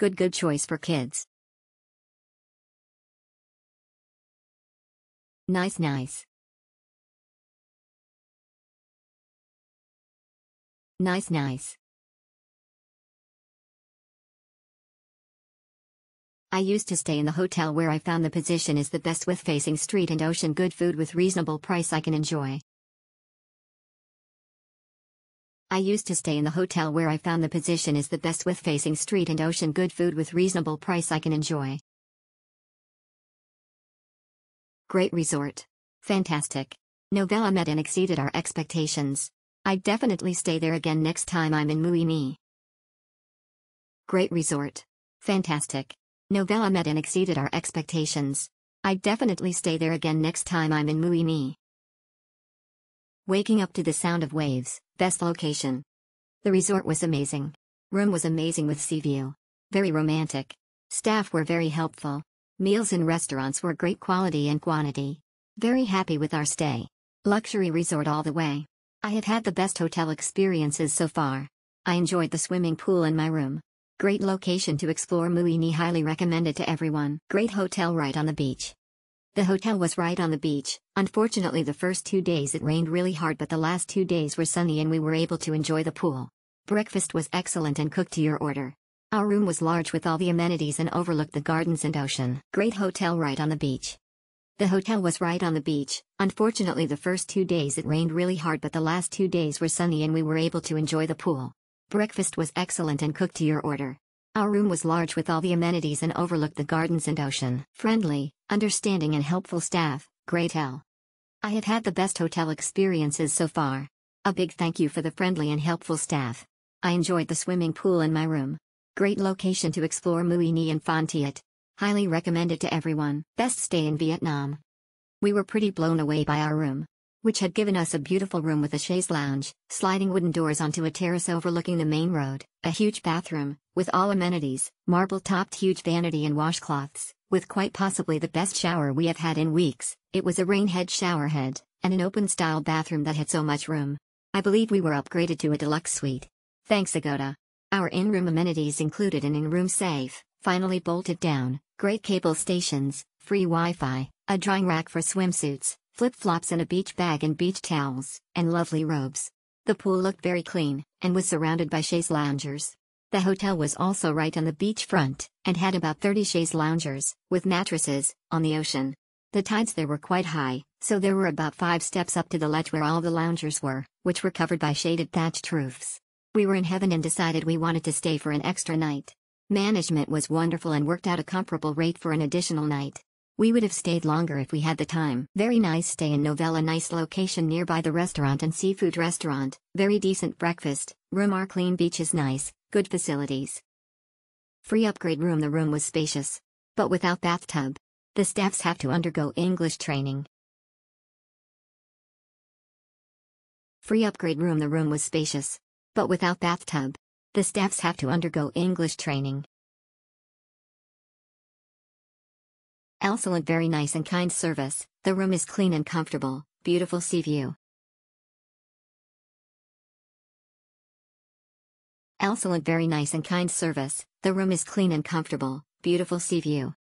Good choice for kids. Nice. Nice. I used to stay in the hotel where I found the position is the best with facing street and ocean, good food with reasonable price I can enjoy. I used to stay in the hotel where I found the position is the best with facing street and ocean, good food with reasonable price I can enjoy. Great resort. Fantastic. Novela met and exceeded our expectations. I'd definitely stay there again next time I'm in Mui Ne. Great resort. Fantastic. Novela met and exceeded our expectations. I'd definitely stay there again next time I'm in Mui Ne. Waking up to the sound of waves, best location. The resort was amazing. Room was amazing with sea view. Very romantic. Staff were very helpful. Meals in restaurants were great quality and quantity. Very happy with our stay. Luxury resort all the way. I have had the best hotel experiences so far. I enjoyed the swimming pool in my room. Great location to explore Mui Ne, highly recommended to everyone. Great hotel right on the beach. The hotel was right on the beach. Unfortunately, the first 2 days it rained really hard, but the last 2 days were sunny and we were able to enjoy the pool. Breakfast was excellent and cooked to your order. Our room was large with all the amenities and overlooked the gardens and ocean. Great hotel right on the beach. The hotel was right on the beach. Unfortunately, the first 2 days it rained really hard, but the last 2 days were sunny and we were able to enjoy the pool. Breakfast was excellent and cooked to your order. Our room was large with all the amenities and overlooked the gardens and ocean. Friendly, understanding and helpful staff, great help. I have had the best hotel experiences so far. A big thank you for the friendly and helpful staff. I enjoyed the swimming pool in my room. Great location to explore Mui Ne and Phan Thiet. Highly recommended to everyone. Best stay in Vietnam. We were pretty blown away by our room, which had given us a beautiful room with a chaise lounge, sliding wooden doors onto a terrace overlooking the main road, a huge bathroom, with all amenities, marble-topped huge vanity and washcloths, with quite possibly the best shower we have had in weeks. It was a rainhead showerhead, and an open-style bathroom that had so much room. I believe we were upgraded to a deluxe suite. Thanks Agoda. Our in-room amenities included an in-room safe, finally bolted down, great cable stations, free Wi-Fi, a drying rack for swimsuits, flip-flops and a beach bag and beach towels, and lovely robes. The pool looked very clean, and was surrounded by chaise loungers. The hotel was also right on the beachfront, and had about 30 chaise loungers, with mattresses, on the ocean. The tides there were quite high, so there were about 5 steps up to the ledge where all the loungers were, which were covered by shaded thatched roofs. We were in heaven and decided we wanted to stay for an extra night. Management was wonderful and worked out a comparable rate for an additional night. We would have stayed longer if we had the time. Very nice stay in Novela, nice location nearby the restaurant and seafood restaurant, very decent breakfast, room are clean, beach is nice, good facilities. Free upgrade room. The room was spacious, but without bathtub. The staffs have to undergo English training. Free upgrade room. The room was spacious, but without bathtub. The staffs have to undergo English training. Excellent, very nice and kind service. The room is clean and comfortable, beautiful sea view. Excellent, very nice and kind service. The room is clean and comfortable, beautiful sea view.